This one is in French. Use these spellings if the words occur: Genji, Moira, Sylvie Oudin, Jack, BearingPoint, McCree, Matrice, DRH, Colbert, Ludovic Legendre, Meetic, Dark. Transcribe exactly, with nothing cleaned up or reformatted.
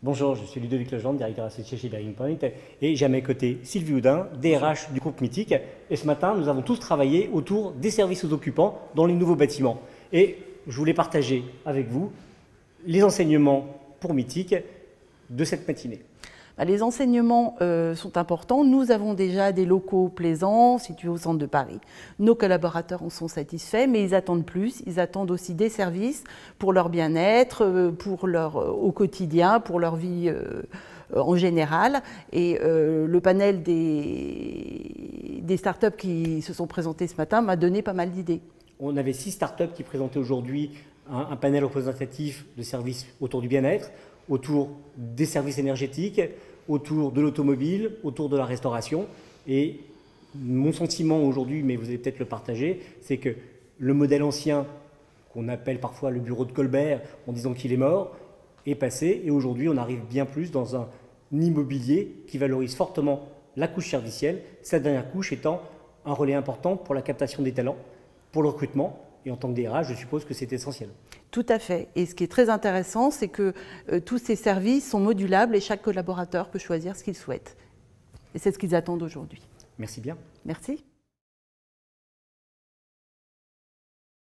Bonjour, je suis Ludovic Legendre, directeur associé chez BearingPoint, et j'ai à mes côtés Sylvie Oudin, D R H du groupe Meetic. Et ce matin, nous avons tous travaillé autour des services aux occupants dans les nouveaux bâtiments. Et je voulais partager avec vous les enseignements pour Meetic de cette matinée. Les enseignements euh, sont importants. Nous avons déjà des locaux plaisants situés au centre de Paris. Nos collaborateurs en sont satisfaits, mais ils attendent plus. Ils attendent aussi des services pour leur bien-être, pour leur au quotidien, pour leur vie euh, en général. Et euh, le panel des, des startups qui se sont présentées ce matin m'a donné pas mal d'idées. On avait six startups qui présentaient aujourd'hui un, un panel représentatif de services autour du bien-être, autour des services énergétiques, autour de l'automobile, autour de la restauration. Et mon sentiment aujourd'hui, mais vous allez peut-être le partager, c'est que le modèle ancien, qu'on appelle parfois le bureau de Colbert, en disant qu'il est mort, est passé. Et aujourd'hui, on arrive bien plus dans un immobilier qui valorise fortement la couche servicielle, cette dernière couche étant un relais important pour la captation des talents, pour le recrutement. Et en tant que D R H, je suppose que c'est essentiel. Tout à fait. Et ce qui est très intéressant, c'est que euh, tous ces services sont modulables et chaque collaborateur peut choisir ce qu'il souhaite. Et c'est ce qu'ils attendent aujourd'hui. Merci bien. Merci.